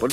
But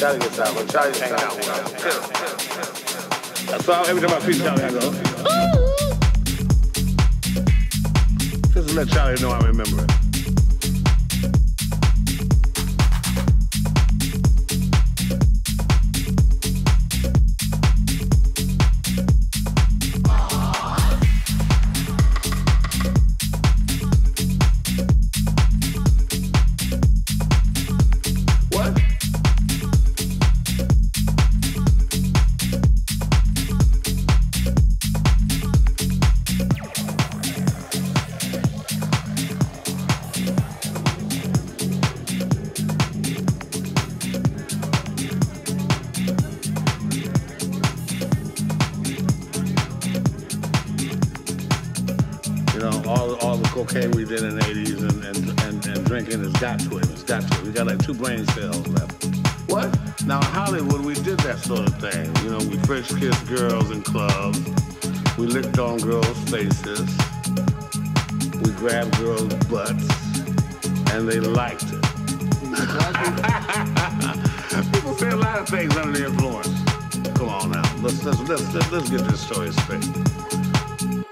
Charlie gets out, but Charlie hangs out with us. That's why every time I feed Charlie, I go, just to let Charlie know I remember it. Okay, we did in the 80s and drinking has got to it. It's got to it. We got like 2 brain cells left. What? Now in Hollywood, we did that sort of thing. You know, we first kissed girls in clubs. We licked on girls' faces. We grabbed girls' butts. And they liked it. lot of things under the influence. Come on now, let's get this story straight.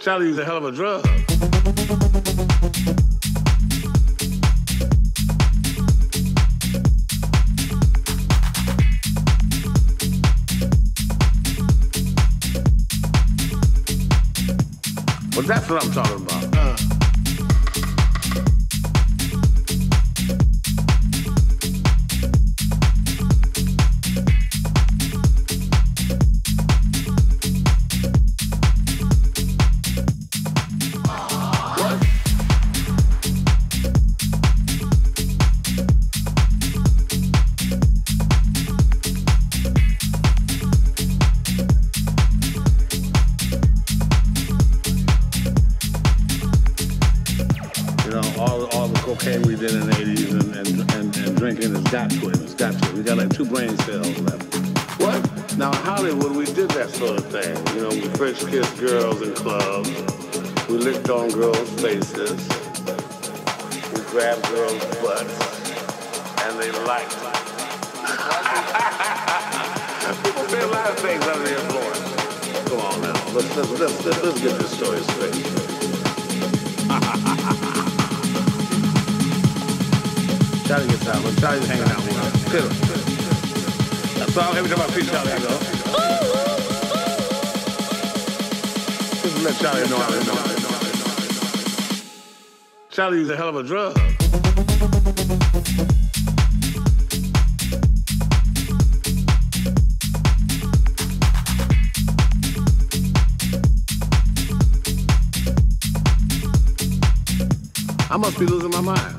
Charlie used a hell of a drug. Well, that's what I'm talking about. Kissed girls in clubs, we licked on girls' faces, we grabbed girls' butts, and they liked it. People say a lot of things under the influence. Come on now, let's get this story straight. Charlie gets out, but Charlie's hanging out with us. That's all, every time I see Charlie, you know. Charlie, Charlie used a hell of a drug. I must be losing my mind.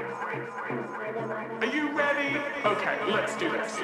Are you ready? Okay, let's do this.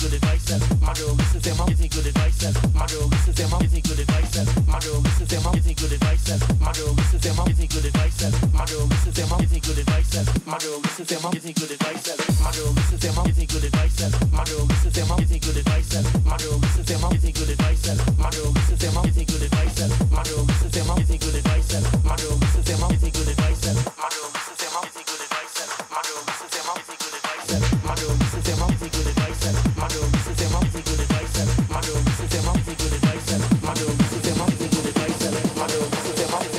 good advice. My girl listens and mom gives me good advice. My girl listens and mom gives me good advice. My girl listens and mom gives me good advice. My girl listens and mom gives me good advice. My girl listens and mom gives me good advice. My girl listens and mom gives me good advice. My girl listens and mom gives me good advice. My girl listens and mom gives me good advice. My girl listens and mom gives me good advice. My girl listens and mom gives me good advice. My girl listens and mom gives me good advice. My girl listens and mom gives me good advice. My girl listens and mom gives me good advice. My girl listens and mom gives me good advice. My girl listens and mom gives me good advice. My girl listens and mom gives me good advice. My girl listens and mom gives me good advice. My girl listens and mom gives me good advice. My girl listens and mom gives me good advice. My girl listens and mom gives me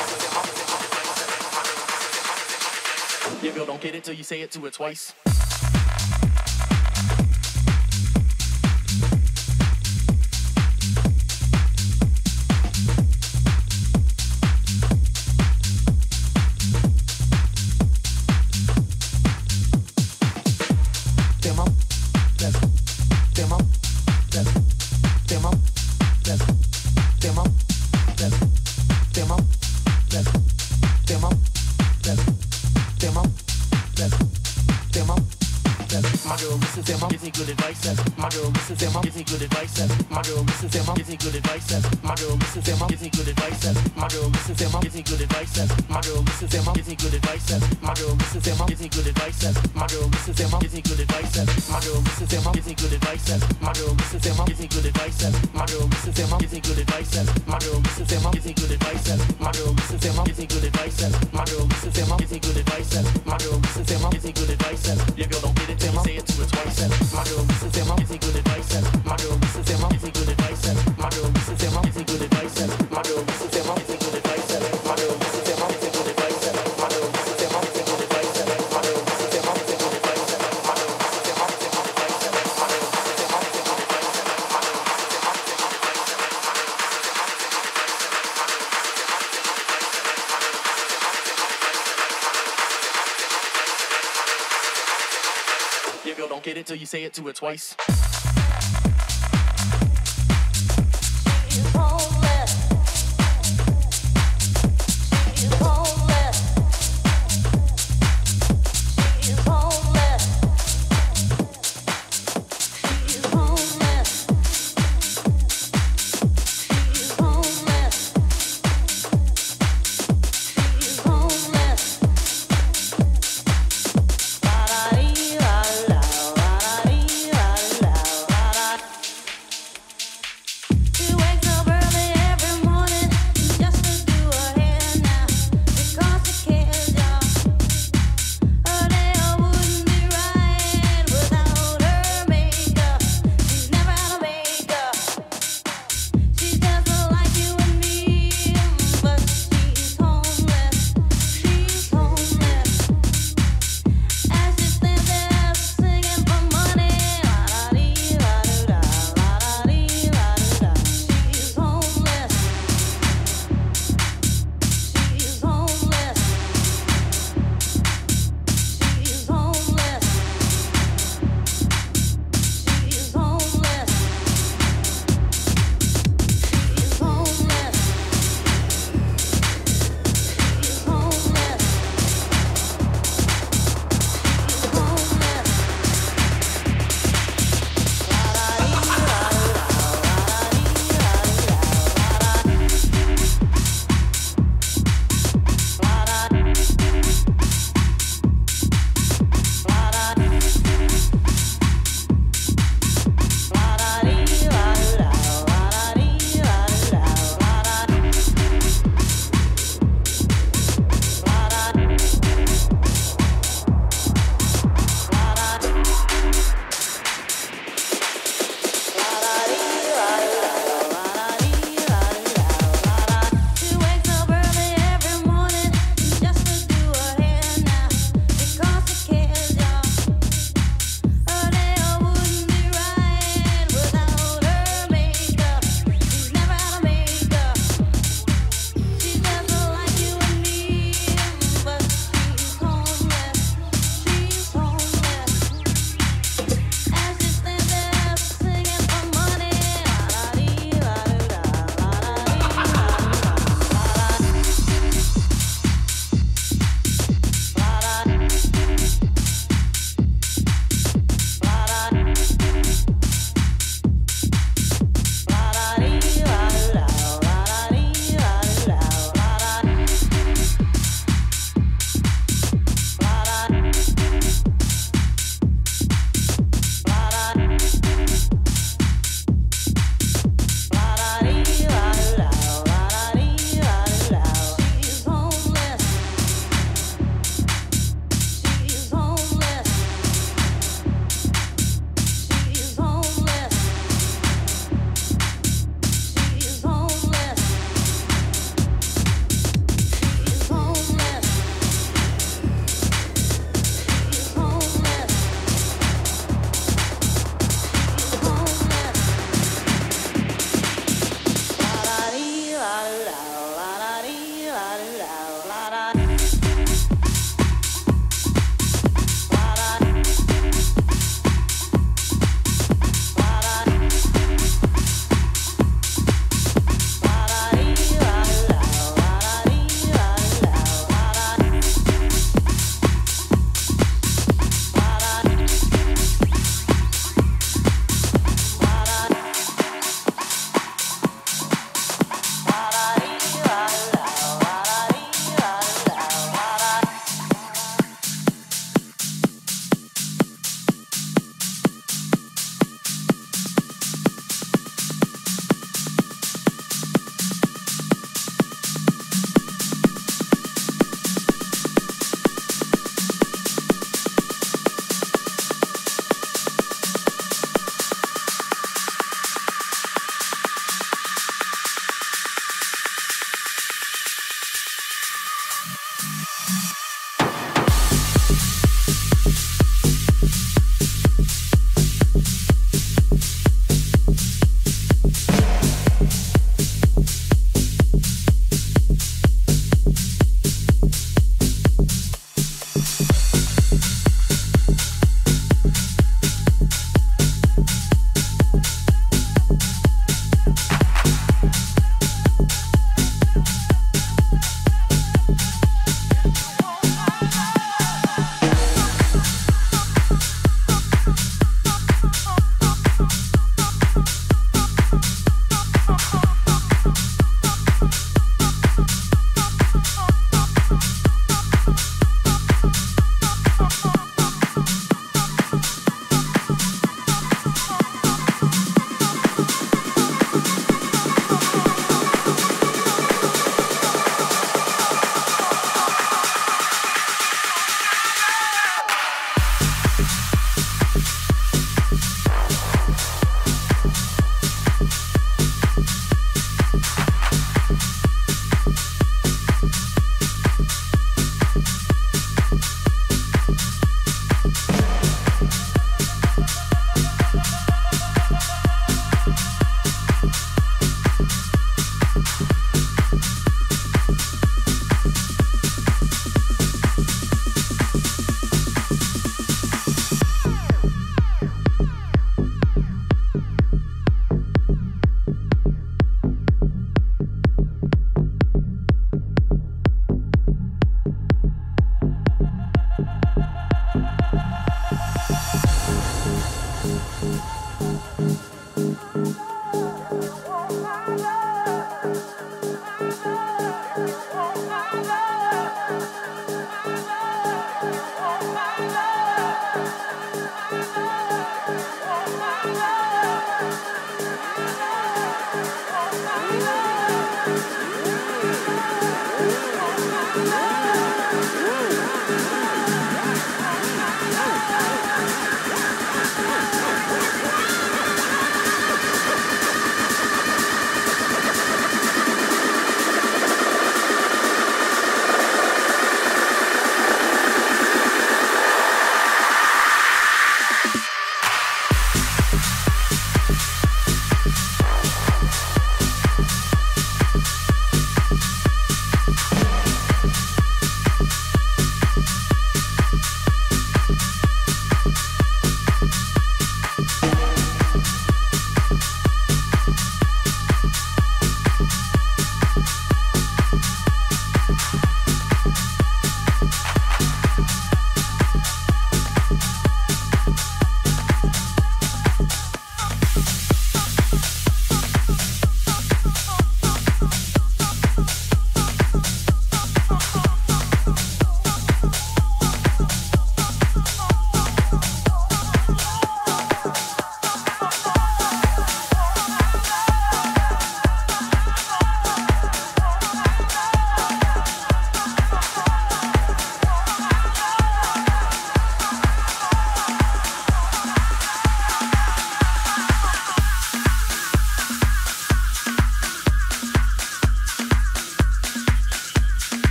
good advice. Your girl don't get it till you say it to her twice. My girl listens and mom gives me good advice. My girl listens and mom gives me good advice. My girl listens and mom gives me good advice. My girl listens and mom gives me good advice. My girl listens and mom gives me good advice. My girl listens and mom gives me good advice. My girl listens and mom gives me good advice. My girl listens and mom gives me good advice. My girl listens and mom gives me good advice. My girl listens and mom gives me good advice. My girl listens and mom gives me good advice. My girl listens and mom gives me good advice. My girl listens and mom gives me good advice. Your girl don't get it till you say it to her twice. My girl listens and mom gives me good advice. My girl listens and mom gives me good advice. My girl listens and mom gives me good advice. My girl listens and mom gives me good advice. My girl listens and mom gives me good advice. My girl listens and mom gives me good advice. My girl listens and mom gives me good advice. My girl listens and mom gives me good advice. My girl listens and mom gives me good advice. My girl listens and mom gives me good advice. My girl listens and mom gives me good advice. My girl listens and mom gives me good advice. My girl listens and mom gives me good advice. Your girl don't get it till you say it to her twice. Love.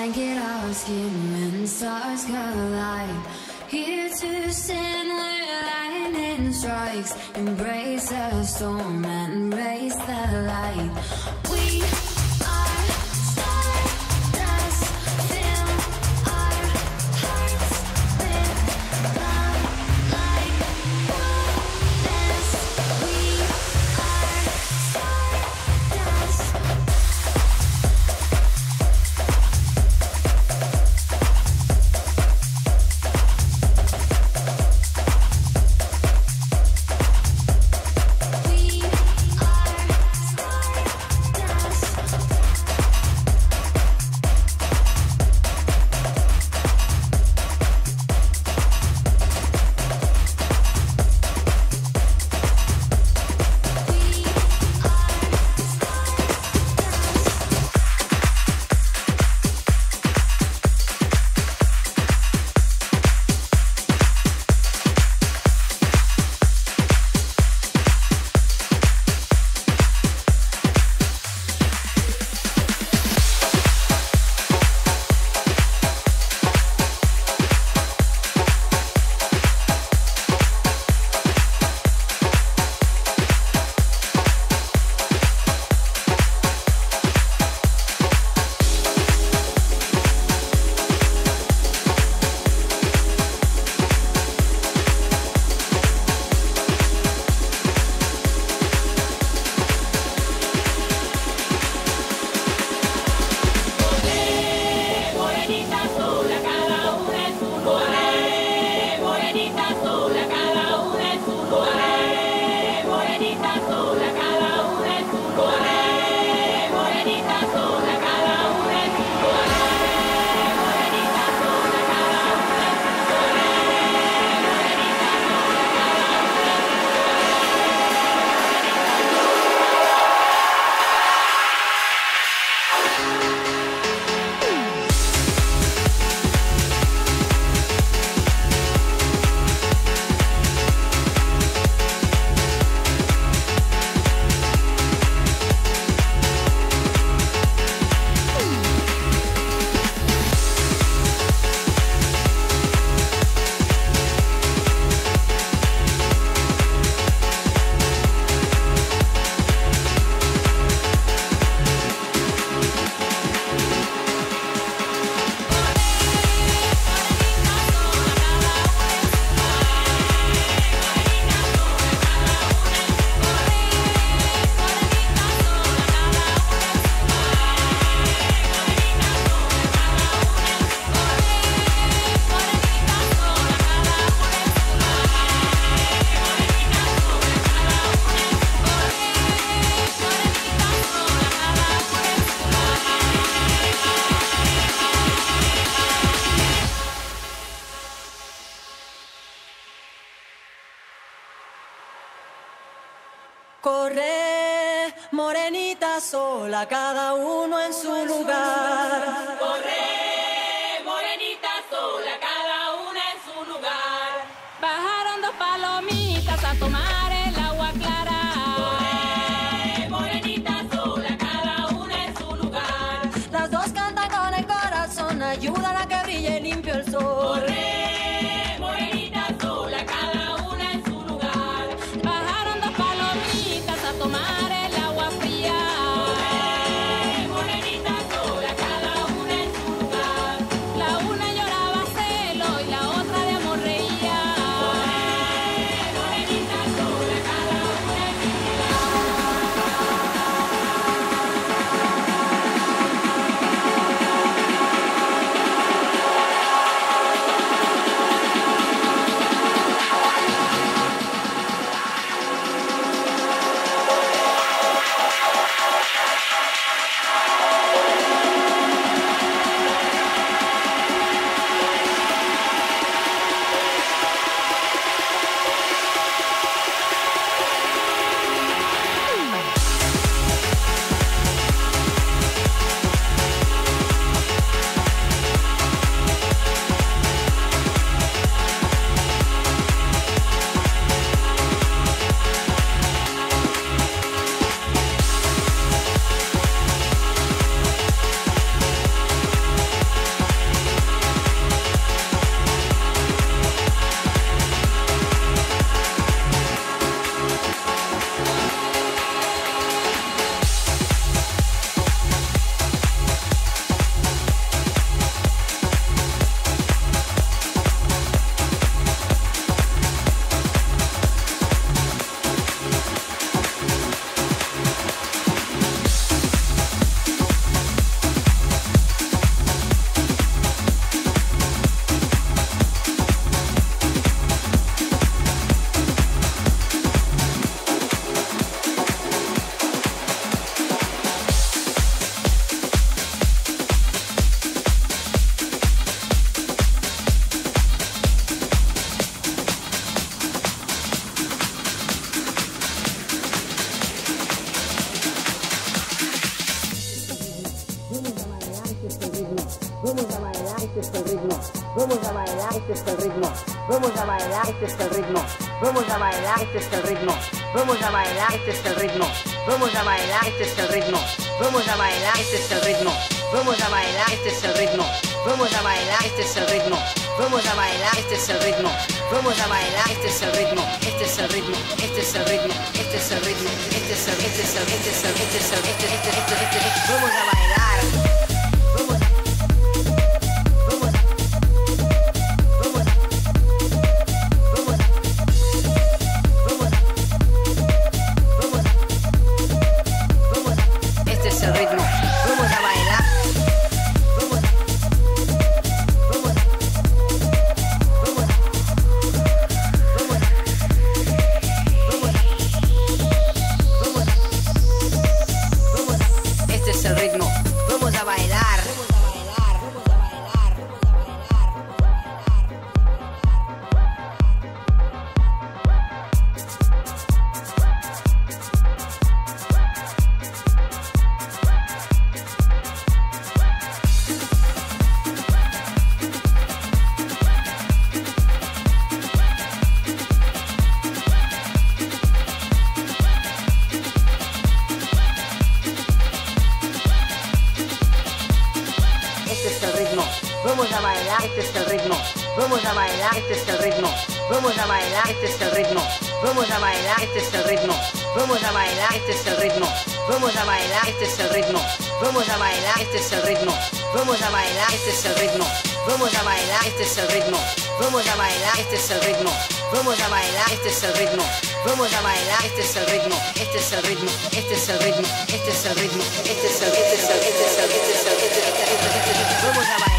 blanket of our skin and stars collide. Here to stand where lightning strikes, embrace the storm and raise the light. We are stardust, fill our hearts with love like oneness. We are stardust. Corre, morenita sola, cada uno en su lugar. Corre, morenita sola, cada una en su lugar. Bajaron dos palomitas a tomar el agua clara. Corre, morenita sola, cada una en su lugar. Las dos cantan con el corazón, ayudan a que brille limpio el sol. Corre. este es el ritmo, vamos a bailar, este es el ritmo, vamos a bailar, este es el ritmo, vamos a bailar, este es el ritmo, vamos a bailar, este es el ritmo, vamos a bailar, este es el ritmo, vamos a bailar, este es el ritmo, vamos a bailar, este es el ritmo, vamos a bailar, este es el ritmo, vamos a bailar, este es el ritmo, vamos a bailar, este es el ritmo, este es el ritmo, este es el ritmo, este es el ritmo, este vamos a bailar. Vamos a bailar, este es el ritmo, vamos a bailar, este es el ritmo, vamos a bailar, este es el ritmo, vamos a bailar, este es el ritmo, vamos a bailar, este es el ritmo, vamos a bailar, este es el ritmo, vamos a bailar, este es el ritmo, vamos a bailar, este es el ritmo, vamos a bailar, este es el ritmo, vamos a bailar, este es el ritmo, vamos a bailar, este es el ritmo, vamos a bailar, este es el ritmo, este es el ritmo, este es el ritmo, este es el ritmo, este es el ritmo, vamos a bailar.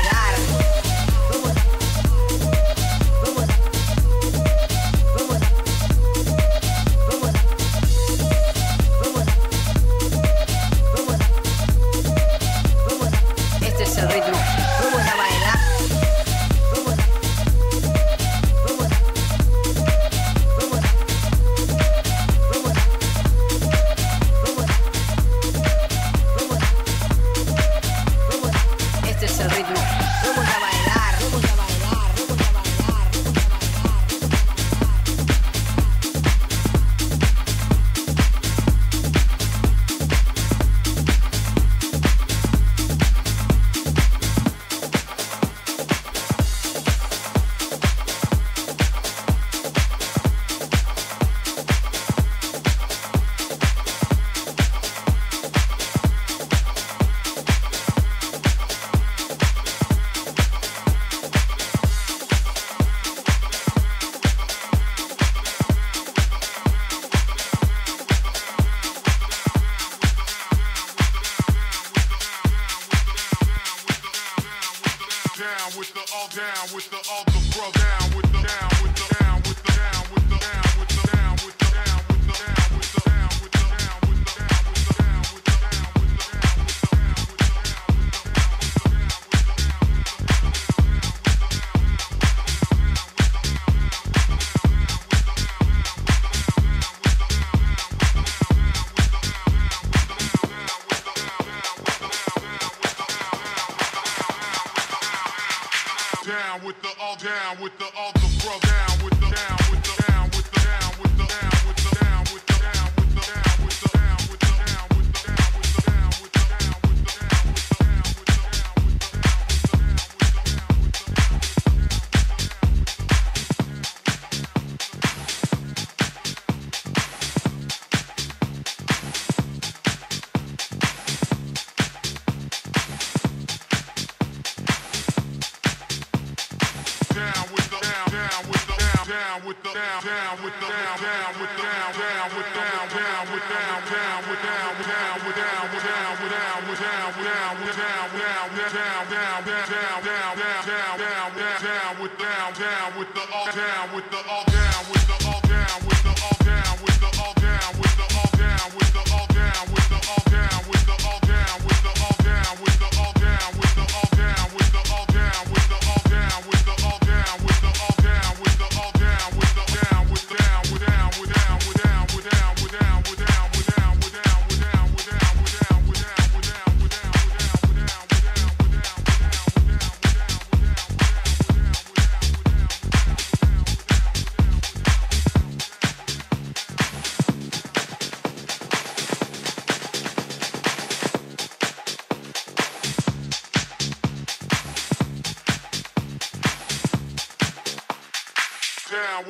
Down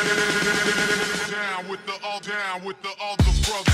with the all brothers.